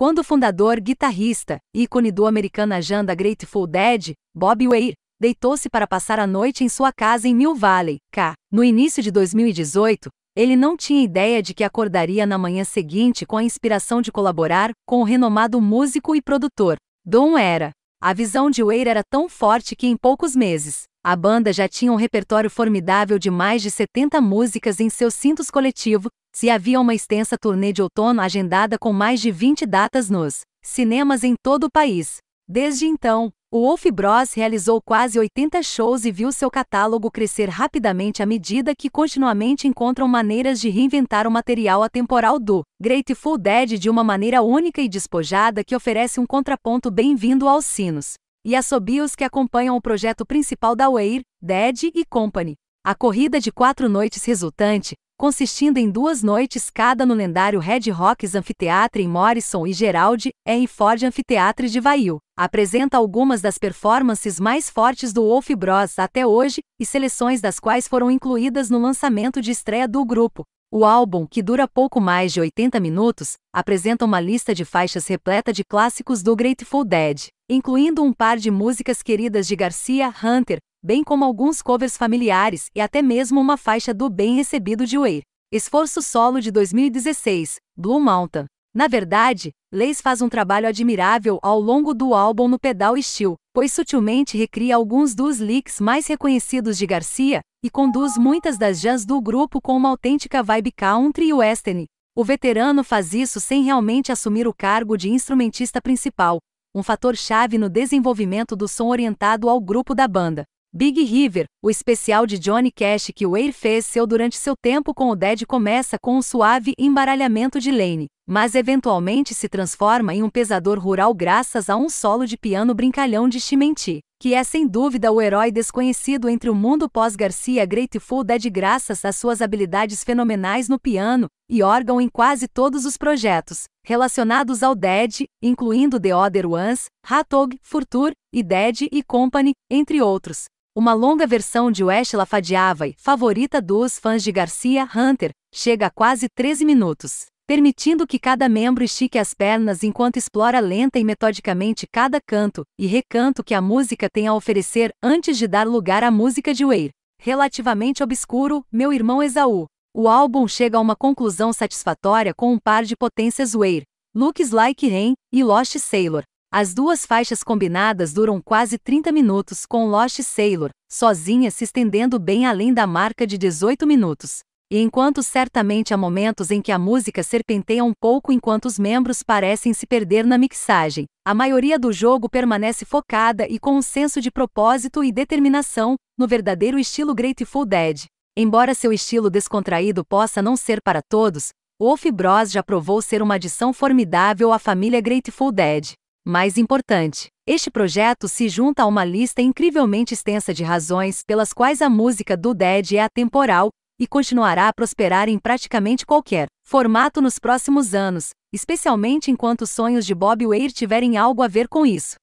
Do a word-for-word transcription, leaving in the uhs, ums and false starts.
Quando o fundador, guitarrista, ícone do Americana Janda Grateful Dead, Bobby Weir, deitou-se para passar a noite em sua casa em Mill Valley, California, no início de dois mil e dezoito, ele não tinha ideia de que acordaria na manhã seguinte com a inspiração de colaborar com o renomado músico e produtor, Don Herrera. A visão de Weir era tão forte que em poucos meses, a banda já tinha um repertório formidável de mais de setenta músicas em seu cintos coletivo, se havia uma extensa turnê de outono agendada com mais de vinte datas nos cinemas em todo o país. Desde então, o Wolf Bros realizou quase oitenta shows e viu seu catálogo crescer rapidamente à medida que continuamente encontram maneiras de reinventar o material atemporal do Grateful Dead de uma maneira única e despojada que oferece um contraponto bem-vindo aos sinos e assobios que acompanham o projeto principal da Weir, Dead e Company. A corrida de quatro noites resultante, consistindo em duas noites cada no lendário Red Rocks Amphitheatre em Morrison e Gerald, é em Ford Amphitheatre de Vail, apresenta algumas das performances mais fortes do Wolf Bros até hoje, e seleções das quais foram incluídas no lançamento de estreia do grupo. O álbum, que dura pouco mais de oitenta minutos, apresenta uma lista de faixas repleta de clássicos do Grateful Dead, incluindo um par de músicas queridas de Garcia, Hunter, bem como alguns covers familiares e até mesmo uma faixa do bem recebido de Weir. Esforço solo de dois mil e dezesseis, Blue Mountain. Na verdade, Lays faz um trabalho admirável ao longo do álbum no pedal e steel, pois sutilmente recria alguns dos licks mais reconhecidos de Garcia e conduz muitas das jams do grupo com uma autêntica vibe country e western. O veterano faz isso sem realmente assumir o cargo de instrumentista principal, um fator chave no desenvolvimento do som orientado ao grupo da banda. Big River, o especial de Johnny Cash que Weir fez seu durante seu tempo com o Dead, começa com um suave embaralhamento de lane, mas eventualmente se transforma em um pesador rural graças a um solo de piano brincalhão de Chimenti, que é sem dúvida o herói desconhecido entre o mundo pós-Garcia Grateful Dead graças às suas habilidades fenomenais no piano e órgão em quase todos os projetos relacionados ao Dead, incluindo The Other Ones, RatDog, Furthur e Dead e Company, entre outros. Uma longa versão de West Lafadiava, favorita dos fãs de Garcia Hunter, chega a quase treze minutos, permitindo que cada membro estique as pernas enquanto explora lenta e metodicamente cada canto e recanto que a música tem a oferecer antes de dar lugar à música de Weir. Relativamente obscuro, Meu Irmão Esaú. O álbum chega a uma conclusão satisfatória com um par de potências Weir, Looks Like Rain e Lost Sailor. As duas faixas combinadas duram quase trinta minutos, com Lost Sailor sozinha se estendendo bem além da marca de dezoito minutos. E enquanto certamente há momentos em que a música serpenteia um pouco enquanto os membros parecem se perder na mixagem, a maioria do jogo permanece focada e com um senso de propósito e determinação, no verdadeiro estilo Grateful Dead. Embora seu estilo descontraído possa não ser para todos, Wolf Bros já provou ser uma adição formidável à família Grateful Dead. Mais importante, este projeto se junta a uma lista incrivelmente extensa de razões pelas quais a música do Dead é atemporal e continuará a prosperar em praticamente qualquer formato nos próximos anos, especialmente enquanto os sonhos de Bobby Weir tiverem algo a ver com isso.